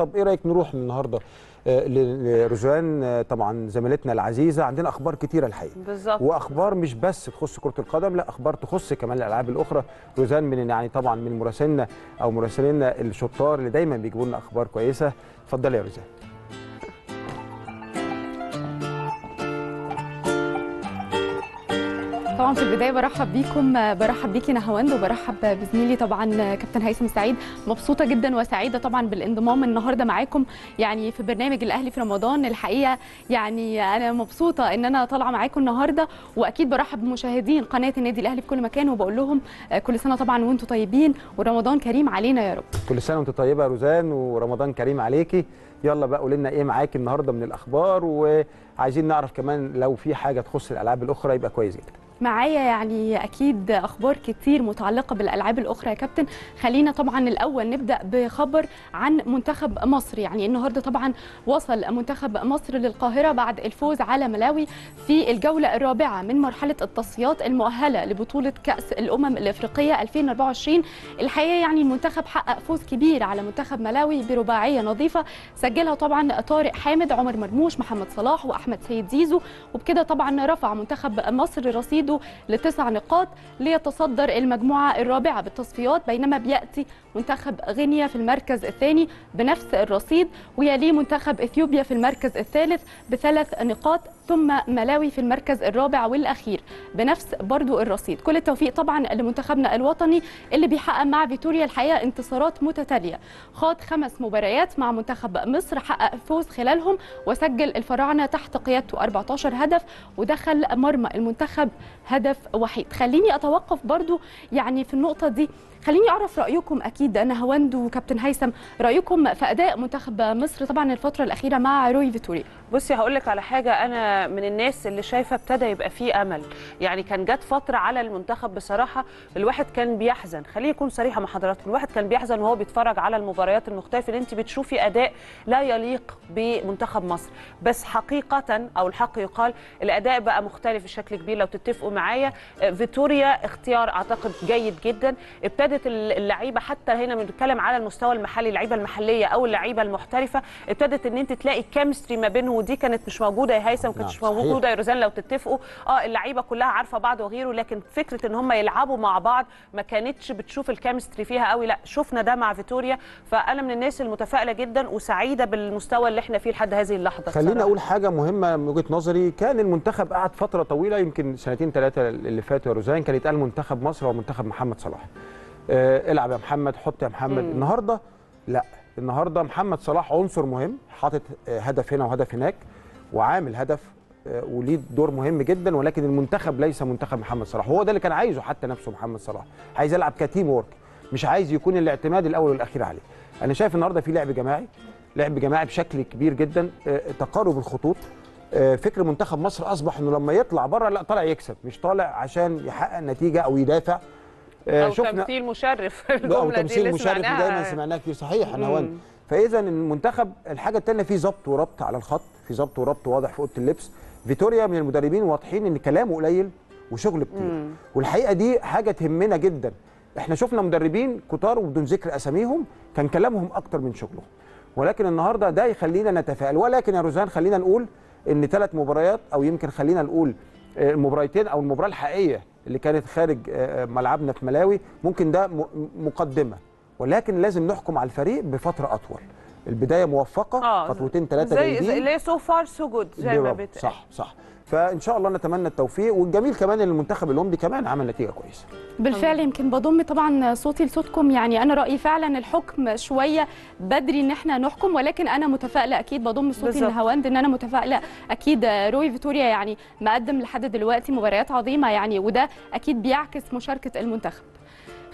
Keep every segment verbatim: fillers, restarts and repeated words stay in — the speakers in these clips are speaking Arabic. طب ايه رايك نروح من النهارده لروزان؟ طبعا زميلتنا العزيزه، عندنا اخبار كتيره الحقيقه بالظبط، واخبار مش بس تخص كره القدم، لا اخبار تخص كمان الالعاب الاخرى. روزان من يعني طبعا من مراسلنا او مراسلينا الشطار اللي دايما بيجيبوا لنا اخبار كويسه. اتفضلي يا روزان. طبعا في البدايه برحب بيكم، برحب بيكي نهواند، وبرحب بزميلي طبعا كابتن هيثم سعيد. مبسوطه جدا وسعيده طبعا بالانضمام النهارده معاكم يعني في برنامج الاهلي في رمضان. الحقيقه يعني انا مبسوطه ان انا طالعه معاكم النهارده، واكيد برحب بمشاهدين قناه النادي الاهلي في كل مكان، وبقول لهم كل سنه طبعا وانتم طيبين ورمضان كريم علينا يا رب. كل سنه وانت طيبه يا روزان ورمضان كريم عليكي. يلا بقى قول لنا ايه معاك النهارده من الاخبار، وعايزين نعرف كمان لو في حاجه تخص الالعاب الاخرى يبقى كويس جدا. معايا يعني اكيد اخبار كتير متعلقه بالالعاب الاخرى يا كابتن. خلينا طبعا الاول نبدا بخبر عن منتخب مصر. يعني النهارده طبعا وصل منتخب مصر للقاهره بعد الفوز على ملاوي في الجوله الرابعه من مرحله التصفيات المؤهله لبطوله كاس الامم الافريقيه ألفين وأربعة وعشرين. الحقيقه يعني المنتخب حقق فوز كبير على منتخب ملاوي برباعيه نظيفه سجلها طبعا طارق حامد، عمر مرموش، محمد صلاح، واحمد سيد زيزو، وبكده طبعا رفع منتخب مصر رصيد لتسع نقاط ليتصدر المجموعة الرابعة بالتصفيات، بينما بيأتي منتخب غينيا في المركز الثاني بنفس الرصيد، ويليه منتخب إثيوبيا في المركز الثالث بثلاث نقاط، ثم ملاوي في المركز الرابع والأخير بنفس برضو الرصيد. كل التوفيق طبعا لمنتخبنا الوطني اللي بيحقق مع فيتوريا الحقيقة انتصارات متتالية، خاض خمس مباريات مع منتخب مصر، حقق فوز خلالهم، وسجل الفراعنة تحت قيادته أربعة عشر هدف، ودخل مرمى المنتخب هدف وحيد. خليني أتوقف برضو يعني في النقطة دي، خليني أعرف رأيكم أكيد نهواند وكابتن هيثم، رأيكم في أداء منتخب مصر طبعا الفترة الأخيرة مع روي فيتوريا. بصي هقول لك على حاجة، أنا من الناس اللي شايفة ابتدى يبقى فيه أمل، يعني كان جت فترة على المنتخب بصراحة الواحد كان بيحزن، خليني أكون صريحة مع حضراتكم، الواحد كان بيحزن وهو بيتفرج على المباريات المختلفة اللي أنت بتشوفي أداء لا يليق بمنتخب مصر، بس حقيقة أو الحق يقال الأداء بقى مختلف بشكل كبير. لو تتفقوا معايا فيتوريا اختيار أعتقد جيد جدا، ابتدت اللعيبة حتى هنا بنتكلم على المستوى المحلي، اللعيبة المحلية أو اللعيبة المحترفة ابتدت إن أنت تلاقي كيمستري ما بينهم، ودي كانت مش موجوده يا هيثم، كانتش موجوده يا روزان. لو تتفقوا اه اللعيبه كلها عارفه بعض وغيره، لكن فكره ان هم يلعبوا مع بعض ما كانتش بتشوف الكيمستري فيها قوي، لا شفنا ده مع فيتوريا. فانا من الناس المتفائله جدا وسعيده بالمستوى اللي احنا فيه لحد هذه اللحظه. خلينا اقول حاجه مهمه من وجهه نظري، كان المنتخب قعد فتره طويله يمكن سنتين ثلاثه اللي فاتوا يا روزان كان يتقال منتخب مصر ومنتخب محمد صلاح، آه العب يا محمد، حط يا محمد. مم. النهارده لا، النهارده محمد صلاح عنصر مهم، حاطط هدف هنا وهدف هناك وعامل هدف وليه دور مهم جدا، ولكن المنتخب ليس منتخب محمد صلاح، وهو ده اللي كان عايزه حتى نفسه محمد صلاح، عايز يلعب كتيم وورك، مش عايز يكون الاعتماد الاول والاخير عليه. انا شايف النهارده في لعب جماعي، لعب جماعي بشكل كبير جدا، تقارب الخطوط. فكر منتخب مصر اصبح انه لما يطلع بره لا طالع يكسب، مش طالع عشان يحقق نتيجه او يدافع. أو تمثيل مشرف، الجملة دي تمثيل مشرف دايما سمعناها كتير. صحيح نهواند. فاذا المنتخب الحاجه الثانيه في ضبط وربط على الخط، في ضبط وربط واضح في اوضه اللبس. فيتوريا من المدربين واضحين ان كلامه قليل وشغله كتير، والحقيقه دي حاجه تهمنا جدا. احنا شفنا مدربين كتار وبدون ذكر اساميهم كان كلامهم اكتر من شغلهم، ولكن النهارده ده يخلينا نتفائل. ولكن يا روزان خلينا نقول ان ثلاث مباريات او يمكن خلينا نقول المباراتين او المباراه الحقيقيه اللي كانت خارج ملعبنا في ملاوي ممكن ده مقدمه، ولكن لازم نحكم على الفريق بفتره اطول. البدايه موفقه، آه خطوتين ثلاثه جايين زي اللي سو فار سو جود زي ما بتقول. صح صح، فان شاء الله نتمنى التوفيق. والجميل كمان ان المنتخب الاولمبي كمان عمل نتيجه كويسه بالفعل. يمكن بضم طبعا صوتي لصوتكم، يعني انا رايي فعلا الحكم شويه بدري ان احنا نحكم، ولكن انا متفائله اكيد، بضم صوتي لهواند ان انا متفائله اكيد. روي فيتوريا يعني مقدم لحد دلوقتي مباريات عظيمه يعني، وده اكيد بيعكس مشاركه المنتخب.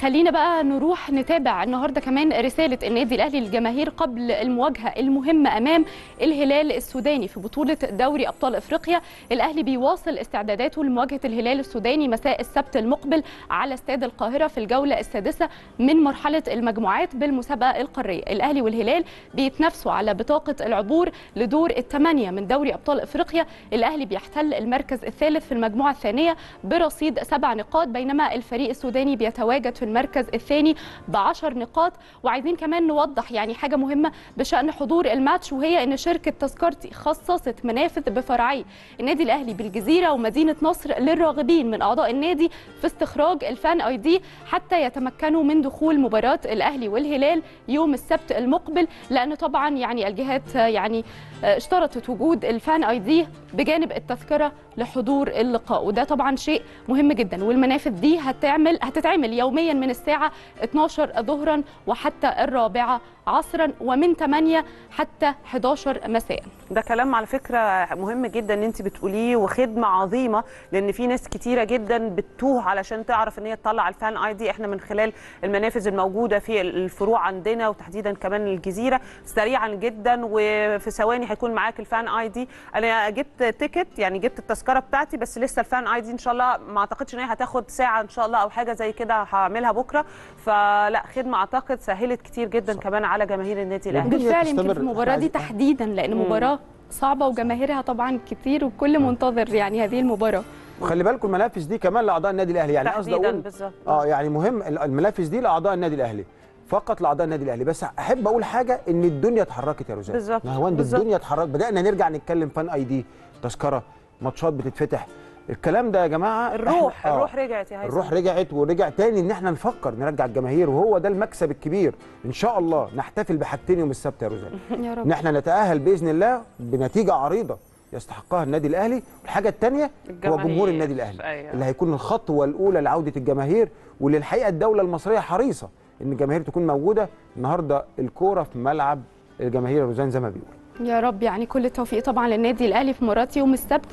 خلينا بقى نروح نتابع النهارده كمان رساله النادي الاهلي للجماهير قبل المواجهه المهمه امام الهلال السوداني في بطوله دوري ابطال افريقيا. الاهلي بيواصل استعداداته لمواجهه الهلال السوداني مساء السبت المقبل على استاد القاهره في الجوله السادسه من مرحله المجموعات بالمسابقه القاريه. الاهلي والهلال بيتنافسوا على بطاقه العبور لدور الثمانيه من دوري ابطال افريقيا. الاهلي بيحتل المركز الثالث في المجموعه الثانيه برصيد سبع نقاط، بينما الفريق السوداني بيتواجد في المركز الثاني بعشر نقاط. وعايزين كمان نوضح يعني حاجة مهمة بشأن حضور الماتش، وهي أن شركة تذكرتي خصصت منافذ بفرعي النادي الأهلي بالجزيرة ومدينة نصر للراغبين من أعضاء النادي في استخراج الفان اي دي حتى يتمكنوا من دخول مباراة الأهلي والهلال يوم السبت المقبل، لأن طبعا يعني الجهات يعني اشترطت وجود الفان اي دي بجانب التذكرة لحضور اللقاء، وده طبعا شيء مهم جدا. والمنافذ دي هتعمل هتتعمل يوميا من الساعة اتناشر ظهرا وحتى الرابعة عصرا ومن تمانية حتى حداشر مساء. ده كلام على فكرة مهم جدا ان انت بتقوليه، وخدمة عظيمة، لان في ناس كتيرة جدا بتتوه علشان تعرف ان هي تطلع الفان اي دي. احنا من خلال المنافذ الموجودة في الفروع عندنا وتحديدا كمان الجزيرة سريعا جدا وفي ثواني هيكون معاك الفان اي دي. انا جبت تيكت يعني جبت التذكرة بتاعتي، بس لسه الفان اي دي ان شاء الله ما اعتقدش ان هي هتاخد ساعة ان شاء الله او حاجة زي كده، هعملها بكرة. فلا خدمة اعتقد سهلت كتير جدا كمان على جماهير النادي الاهلي بالفعل، يمكن في المباراه دي تحديدا، لان مباراه صعبه وجماهيرها طبعا كتير والكل منتظر يعني هذه المباراه. وخلي بالكم المنافس دي كمان لاعضاء النادي الاهلي، يعني قصدي اقول اه يعني مهم المنافس دي لاعضاء النادي الاهلي فقط، لاعضاء النادي الاهلي. بس احب اقول حاجه، ان الدنيا اتحركت يا روزان بالظبط، نهواند الدنيا اتحركت، بدانا نرجع نتكلم فان اي دي، تذكره، ماتشات بتتفتح، الكلام ده يا جماعه. الروح آه. الروح رجعت يا هيثم، الروح رجعت ورجع تاني ان احنا نفكر نرجع الجماهير، وهو ده المكسب الكبير. ان شاء الله نحتفل بحاجتين يوم السبت يا روزان يا رب، ان احنا نتاهل باذن الله بنتيجه عريضه يستحقها النادي الاهلي، والحاجه الثانيه هو جمهور النادي الاهلي أيوة. اللي هيكون الخطوه الاولى لعوده الجماهير، واللي الحقيقه الدوله المصريه حريصه ان الجماهير تكون موجوده. النهارده الكوره في ملعب الجماهير يا روزان زي ما بيقول. يا رب يعني كل التوفيق طبعا للنادي الاهلي في مباراه يوم السبت،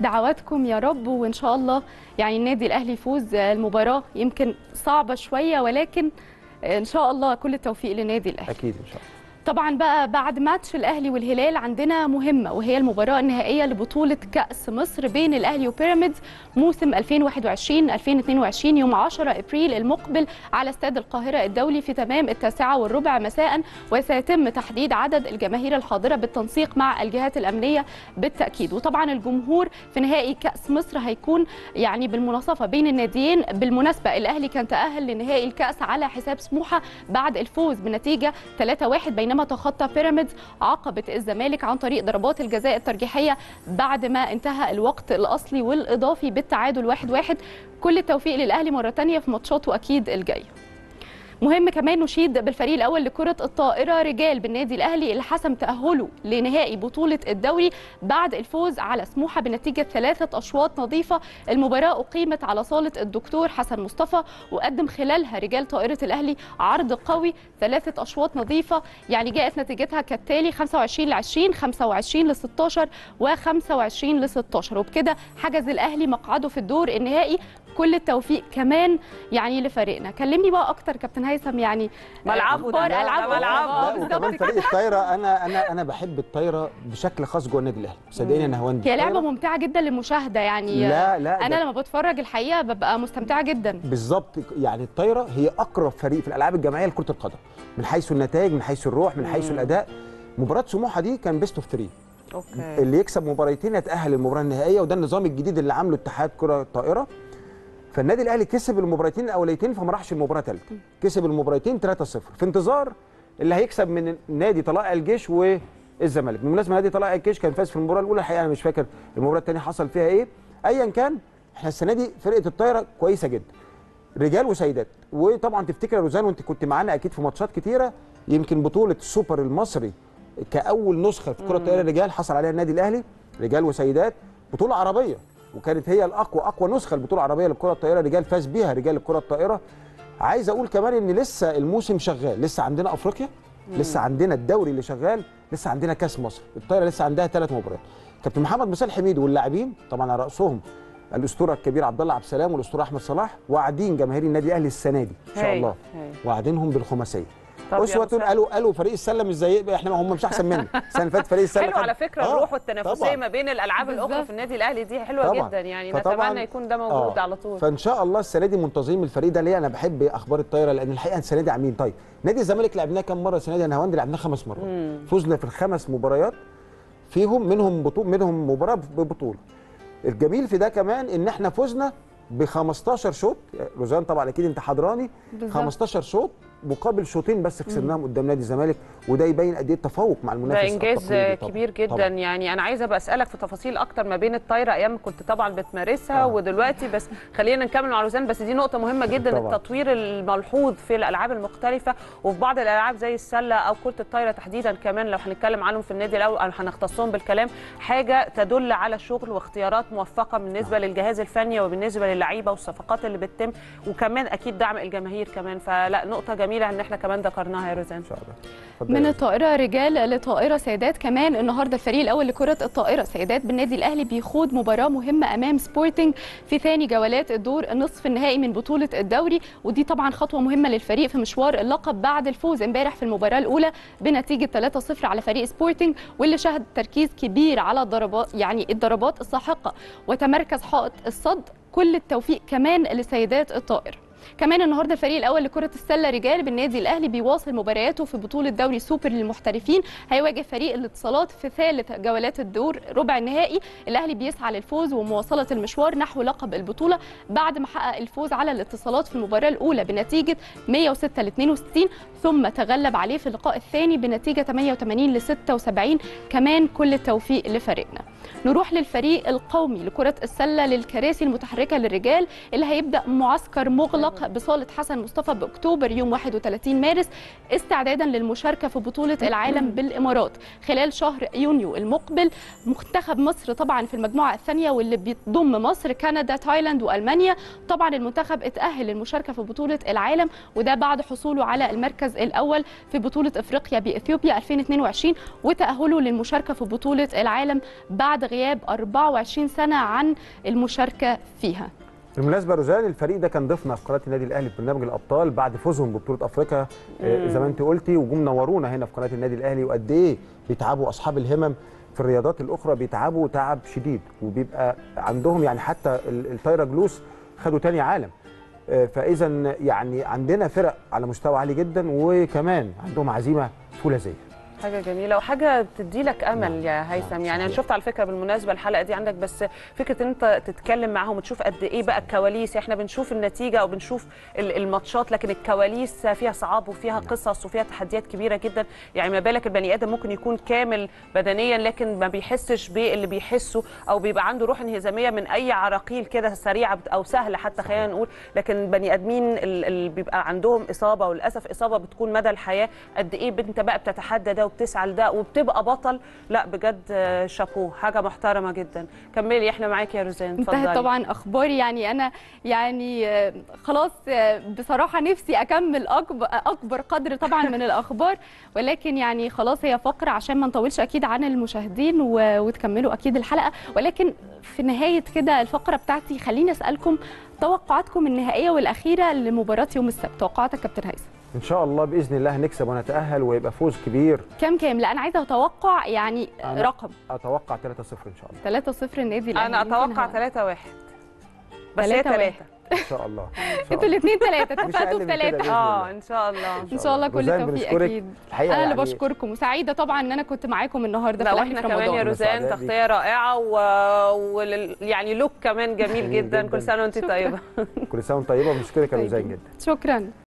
دعواتكم يا رب، وان شاء الله يعني النادي الاهلي يفوز. المباراه يمكن صعبه شويه، ولكن ان شاء الله كل التوفيق للنادي الاهلي. اكيد ان شاء الله. طبعا بقى بعد ماتش الاهلي والهلال عندنا مهمه، وهي المباراه النهائيه لبطوله كأس مصر بين الاهلي وبيراميدز موسم ألفين وواحد وعشرين ألفين واتنين وعشرين يوم عشرة أبريل المقبل على استاد القاهره الدولي في تمام التاسعه والربع مساء، وسيتم تحديد عدد الجماهير الحاضره بالتنسيق مع الجهات الامنيه بالتاكيد. وطبعا الجمهور في نهائي كأس مصر هيكون يعني بالمناصفه بين الناديين. بالمناسبه الاهلي كان تاهل لنهائي الكأس على حساب سموحه بعد الفوز بنتيجه ثلاثة واحد، بينما تخطى بيراميدز عقبة الزمالك عن طريق ضربات الجزاء الترجيحية بعد ما انتهى الوقت الأصلي والإضافي بالتعادل واحد واحد. كل التوفيق للأهلي مرة تانية في ماتشاته أكيد الجاية. مهم كمان نشيد بالفريق الأول لكرة الطائرة رجال بالنادي الأهلي اللي حسم تأهله لنهائي بطولة الدوري بعد الفوز على سموحة بنتيجة ثلاثة أشواط نظيفة. المباراة أقيمت على صالة الدكتور حسن مصطفى، وقدم خلالها رجال طائرة الأهلي عرض قوي ثلاثة أشواط نظيفة، يعني جاءت نتيجتها كالتالي خمسة وعشرين لعشرين، خمسة وعشرين لستاشر وخمسة وعشرين لستاشر، وبكده حجز الأهلي مقعده في الدور النهائي. كل التوفيق كمان يعني لفريقنا. كلمني بقى اكتر كابتن هيثم، يعني ملعبه ده ملعبه ملعبه كمان فريق الطايره. انا انا انا بحب الطايره بشكل خاص جوه النادي الاهلي، صدقيني انا هواند. هي لعبه ممتعه جدا للمشاهده، يعني لا لا انا لما بتفرج الحقيقه ببقى مستمتعه جدا. بالظبط، يعني الطايره هي اقرب فريق في الالعاب الجماعيه لكره القدم، من حيث النتائج، من حيث الروح، من حيث الاداء. مباراه سموحه دي كان بيست اوف ثلاثة، اوكي، اللي يكسب مباراتين يتاهل للمباراه النهائيه، وده النظام الجديد اللي عامله اتحاد كره الطائره. فالنادي الاهلي كسب المباراتين الاوليتين فما راحش المباراه الثالثه، كسب المباراتين ثلاثة صفر في انتظار اللي هيكسب من نادي طلائع الجيش والزمالك. بالمناسبه نادي طلائع الجيش كان فاز في المباراه الاولى، الحقيقه انا مش فاكر المباراه الثانيه حصل فيها ايه. ايا كان، احنا السنه دي فرقه الطايره كويسه جدا، رجال وسيدات. وطبعا تفتكر يا روزان وانت كنت معانا اكيد في ماتشات كتيره، يمكن بطوله السوبر المصري كاول نسخه في كره الطايره الرجال حصل عليها النادي الاهلي، رجال وسيدات، بطوله عربيه، وكانت هي الاقوى اقوى نسخه البطوله العربيه للكره الطائره رجال، فاز بيها رجال الكره الطائره. عايز اقول كمان ان لسه الموسم شغال، لسه عندنا افريقيا، لسه عندنا الدوري اللي شغال، لسه عندنا كاس مصر. الطائره لسه عندها ثلاث مباريات. كابتن محمد مصطفى حميد واللاعبين طبعا على راسهم الاسطوره الكبيره عبد الله عبد السلام والاسطوره احمد صلاح، واعدين جماهير النادي الاهلي السنه دي ان شاء الله، واعدينهم بالخماسيه. اسوه قالوا قالوا فريق السله مش زي احنا، هم مش احسن مننا السنه اللي فاتت فريق السله. حلو على فكره آه الروح والتنافسيه ما بين الالعاب الاخرى في النادي الاهلي دي حلوه طبعًا جدا، يعني نتمنى يكون ده موجود آه على طول. فان شاء الله السنه دي منتظمين الفريق ده. ليه انا بحب اخبار الطايره؟ لان الحقيقه السنه دي عاملين طيب. نادي الزمالك لعبناه كام مره السنه دي؟ انا هواند لعبناه خمس مرات، مم. فوزنا في الخمس مباريات، فيهم منهم بطوله، منهم مباراه ببطوله. الجميل في ده كمان ان احنا فوزنا ب خمستاشر شوط. روزان طبعا اكيد انت حضراني بالزبط. خمستاشر شوط مقابل شوطين بس خسرناهم قدام نادي الزمالك، وده يبين قد ايه التفوق مع المنافس. ده انجاز كبير جدا طبعًا. يعني انا عايزه ابقى اسالك في تفاصيل اكتر ما بين الطايره ايام كنت طبعا بتمارسها آه. ودلوقتي، بس خلينا نكمل مع روزان. بس دي نقطه مهمه جدا طبعًا. التطوير الملحوظ في الالعاب المختلفه وفي بعض الالعاب زي السله او كره الطايره تحديدا، كمان لو هنتكلم عنهم في النادي الاول او هنختصهم بالكلام، حاجه تدل على شغل واختيارات موفقه بالنسبه آه. للجهاز الفني وبالنسبه للعيبه والصفقات اللي بتتم، وكمان اكيد دعم الجماهير كمان. فلا نقطه جميلة جميله ان احنا كمان ذكرناها يا روزان. من الطائره رجال لطائره سيدات، كمان النهارده الفريق الاول لكره الطائره سيدات بالنادي الاهلي بيخوض مباراه مهمه امام سبورتنج في ثاني جولات الدور النصف النهائي من بطوله الدوري، ودي طبعا خطوه مهمه للفريق في مشوار اللقب بعد الفوز امبارح في المباراه الاولى بنتيجه ثلاثة صفر على فريق سبورتنج، واللي شهد تركيز كبير على الضربات يعني الضربات الساحقه وتمركز حائط الصد. كل التوفيق كمان لسيدات الطائره. كمان النهارده الفريق الاول لكره السله رجال بالنادي الاهلي بيواصل مبارياته في بطوله دوري سوبر للمحترفين، هيواجه فريق الاتصالات في ثالث جولات الدور ربع النهائي. الاهلي بيسعى للفوز ومواصله المشوار نحو لقب البطوله بعد ما حقق الفوز على الاتصالات في المباراه الاولى بنتيجه مية وستة لاثنين وستين، ثم تغلب عليه في اللقاء الثاني بنتيجه ثمانية وثمانين لستة وسبعين. كمان كل التوفيق لفريقنا. نروح للفريق القومي لكره السله للكراسي المتحركه للرجال اللي هيبدا معسكر مغلق بصالة حسن مصطفى بأكتوبر يوم واحد وثلاثين مارس استعدادا للمشاركة في بطولة العالم بالإمارات خلال شهر يونيو المقبل. منتخب مصر طبعا في المجموعة الثانية واللي بيضم مصر كندا تايلاند وألمانيا. طبعا المنتخب اتأهل للمشاركة في بطولة العالم، وده بعد حصوله على المركز الأول في بطولة إفريقيا بإثيوبيا ألفين واثنين وعشرين وتأهله للمشاركة في بطولة العالم بعد غياب أربعة وعشرين سنة عن المشاركة فيها. بالمناسبه روزان الفريق ده كان ضيفنا في قناه النادي الاهلي في برنامج الابطال بعد فوزهم ببطوله افريقيا زي ما انت قلتي، وجم نورونا هنا في قناه النادي الاهلي وقد ايه بيتعبوا اصحاب الهمم في الرياضات الاخرى، بيتعبوا تعب شديد وبيبقى عندهم يعني حتى الطايره جلوس خدوا تاني عالم. فاذا يعني عندنا فرق على مستوى عالي جدا وكمان عندهم عزيمه فولاذيه، حاجه جميله وحاجه بتدي لك امل يا هيثم. يعني انا شفت على فكره بالمناسبه الحلقه دي عندك، بس فكره ان انت تتكلم معاهم وتشوف قد ايه بقى الكواليس. احنا بنشوف النتيجه او بنشوف الماتشات، لكن الكواليس فيها صعاب وفيها قصص وفيها تحديات كبيره جدا. يعني ما بالك البني ادم ممكن يكون كامل بدنيا لكن ما بيحسش باللي بيحسه، او بيبقى عنده روح انهزاميه من اي عراقيل كده سريعه او سهله حتى خلينا نقول. لكن بني ادمين اللي بيبقى عندهم اصابه وللاسف اصابه بتكون مدى الحياه، قد ايه انت بقى بتتحدى ده وبتسعى لده وبتبقى بطل. لا بجد شابوه، حاجه محترمه جدا. كملي احنا معاكي يا روزان، اتفضلي. انتهت طبعا اخباري. يعني انا يعني خلاص بصراحه نفسي اكمل اكبر اكبر قدر طبعا من الاخبار، ولكن يعني خلاص هي فقره عشان ما نطولش اكيد عن المشاهدين وتكملوا اكيد الحلقه. ولكن في نهايه كده الفقره بتاعتي خليني اسالكم توقعاتكم النهائيه والاخيره لمباراه يوم السبت. توقعاتك كابتن هيثم؟ ان شاء الله باذن الله هنكسب ونتاهل ويبقى فوز كبير. كام كام؟ لا انا عايزه اتوقع يعني رقم. اتوقع ثلاثة صفر ان شاء الله. ثلاثة صفر النادي الاهلي. انا اتوقع ثلاثة واحد بس. ثلاثة ان شاء الله. انتوا الاثنين ثلاثة اتفقتوا بثلاثة. اه ان شاء الله ان شاء الله كل التوفيق اكيد. انا اللي يعني بشكركم وسعيده طبعا ان انا كنت معاكم النهارده في رمضان. واحنا كمان يا روزان تغطيه رائعه ويعني و... لوك كمان جميل جدا. كل سنه وانت طيبه. كل سنه وانت طيبه. بشكرك يا روزان جدا. شكرا.